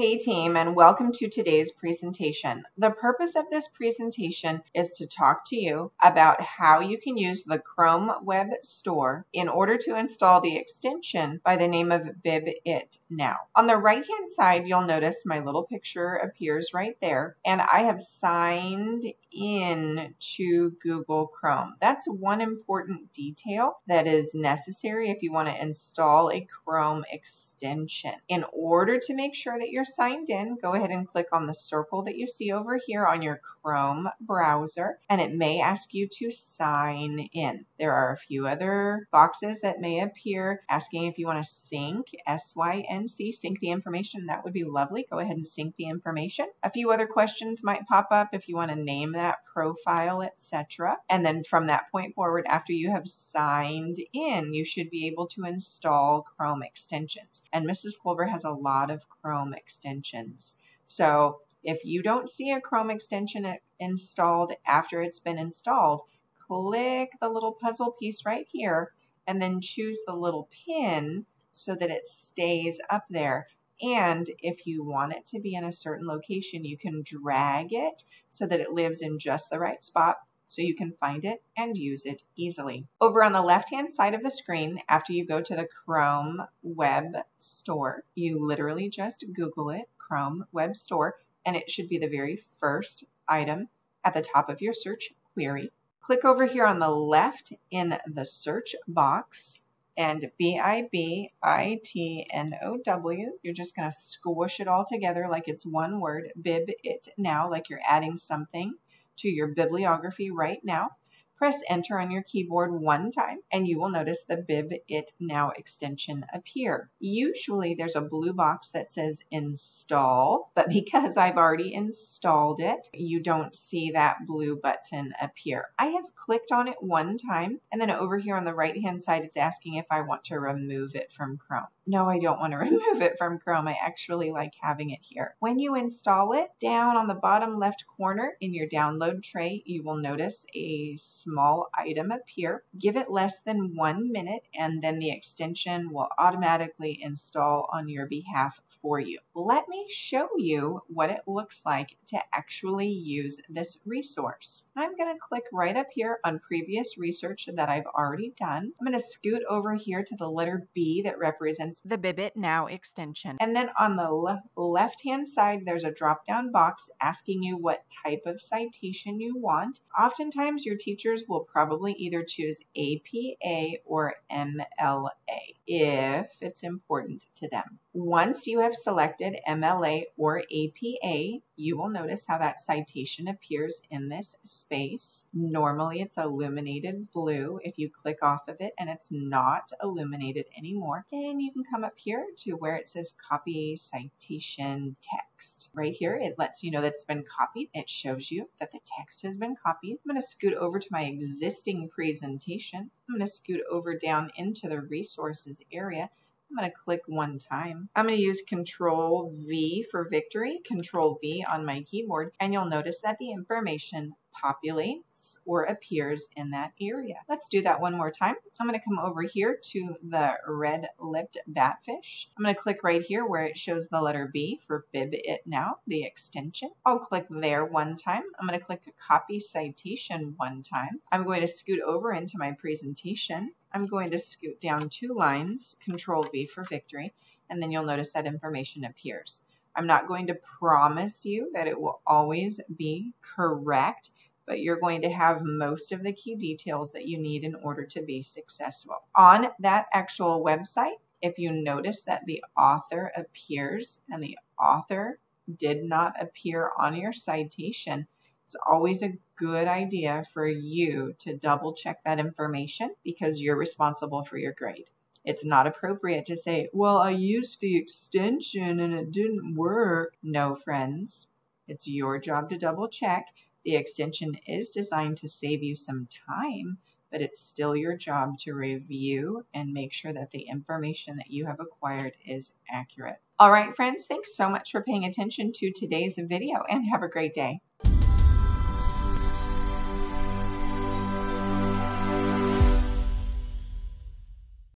Hey team, and welcome to today's presentation. The purpose of this presentation is to talk to you about how you can use the Chrome Web Store in order to install the extension by the name of BibItNow. On the right hand side, you'll notice my little picture appears right there, and I have signed in to Google Chrome. That's one important detail that is necessary if you want to install a Chrome extension. In order to make sure that you're signed in, go ahead and click on the circle that you see over here on your Chrome browser, and it may ask you to sign in. There are a few other boxes that may appear asking if you want to sync, S-Y-N-C, sync the information. That would be lovely. Go ahead and sync the information. A few other questions might pop up if you want to name that profile, etc. And then from that point forward, after you have signed in, you should be able to install Chrome extensions. And Mrs. Clover has a lot of Chrome extensions. So if you don't see a Chrome extension installed after it's been installed, click the little puzzle piece right here and then choose the little pin so that it stays up there. And if you want it to be in a certain location, you can drag it so that it lives in just the right spot, so you can find it and use it easily. Over on the left-hand side of the screen, after you go to the Chrome Web Store, you literally just Google it, Chrome Web Store, and it should be the very first item at the top of your search query. Click over here on the left in the search box, and BibItNow, you're just going to squish it all together like it's one word, BibItNow, like you're adding something to your bibliography right now. Press enter on your keyboard one time and you will notice the BibItNow extension appear. Usually there's a blue box that says install, but because I've already installed it, you don't see that blue button appear. I have clicked on it one time, and then over here on the right hand side, it's asking if I want to remove it from Chrome. No, I don't want to remove it from Chrome. I actually like having it here. When you install it, down on the bottom left corner in your download tray, you will notice a small item appear. Give it less than 1 minute, and then the extension will automatically install on your behalf for you. Let me show you what it looks like to actually use this resource. I'm going to click right up here on previous research that I've already done. I'm going to scoot over here to the letter B that represents the BibItNow extension. And then on the left-hand side, there's a drop-down box asking you what type of citation you want. Oftentimes, your teachers will probably either choose APA or MLA if it's important to them. Once you have selected MLA or APA, you will notice how that citation appears in this space. Normally it's illuminated blue. If you click off of it and it's not illuminated anymore, then you can come up here to where it says copy citation text. Right here, it lets you know that it's been copied. It shows you that the text has been copied. I'm going to scoot over to my existing presentation. I'm going to scoot over down into the resources area. I'm going to click one time. I'm going to use Control V for victory, Control V on my keyboard, and you'll notice that the information populates or appears in that area. Let's do that one more time. I'm going to come over here to the red-lipped batfish. I'm going to click right here where it shows the letter B for BibItNow, the extension. I'll click there one time. I'm going to click Copy Citation one time. I'm going to scoot over into my presentation. I'm going to scoot down two lines, Control V for victory, and then you'll notice that information appears. I'm not going to promise you that it will always be correct, but you're going to have most of the key details that you need in order to be successful. On that actual website, if you notice that the author appears and the author did not appear on your citation, it's always a good idea for you to double check that information because you're responsible for your grade. It's not appropriate to say, well, I used the extension and it didn't work. No, friends, it's your job to double check. The extension is designed to save you some time, but it's still your job to review and make sure that the information that you have acquired is accurate. All right, friends, thanks so much for paying attention to today's video and have a great day.